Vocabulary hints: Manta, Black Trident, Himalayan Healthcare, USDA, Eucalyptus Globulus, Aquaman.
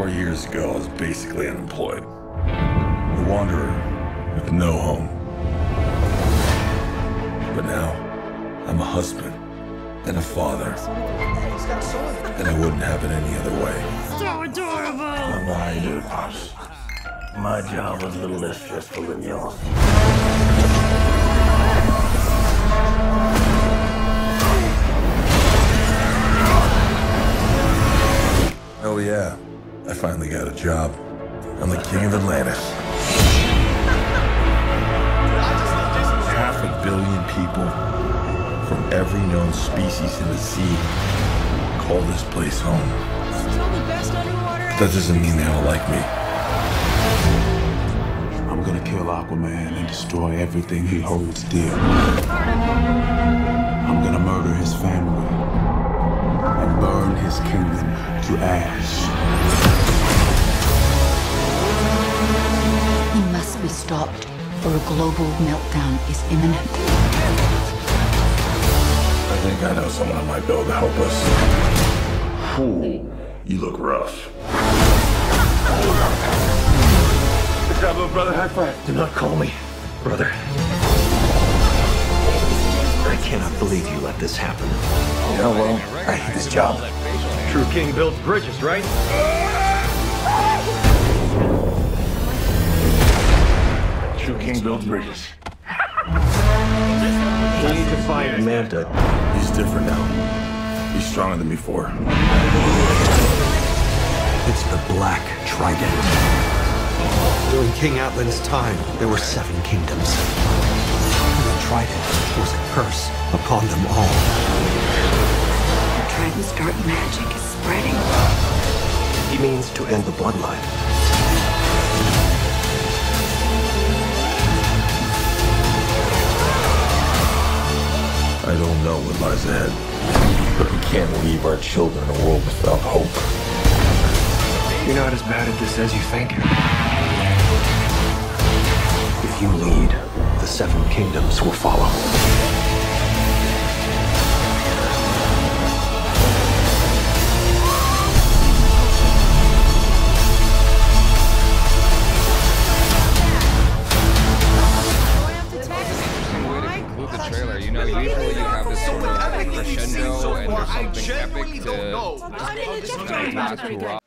4 years ago, I was basically unemployed. A wanderer with no home. But now, I'm a husband and a father. And it wouldn't happen any other way. So adorable! Well, now how you do, Pops? My job was a little less stressful than yours. Oh yeah, I finally got a job. I'm the king of Atlantis. Half a billion people from every known species in the sea call this place home. That doesn't mean they don't like me. I'm gonna kill Aquaman and destroy everything he holds dear. I'm gonna murder his family and burn his kingdom to ash. He must be stopped, or a global meltdown is imminent. I think I know someone I might be able to help us. Ooh, you look rough. Good job, little brother. High five. Do not call me brother. I cannot believe you let this happen. You know, well, I hate this job. True king builds bridges, right? True king builds bridges. We need to find Manta. He's different now. He's stronger than before. It's the Black Trident. During King Atlan's time, there were 7 kingdoms. The Trident was a curse upon them all. Trident's dark magic is spreading. He means to end the bloodline. I don't know what lies ahead, but we can't leave our children a world without hope. You're not as bad at this as you think. If you lead, the 7 kingdoms will follow. I genuinely don't know.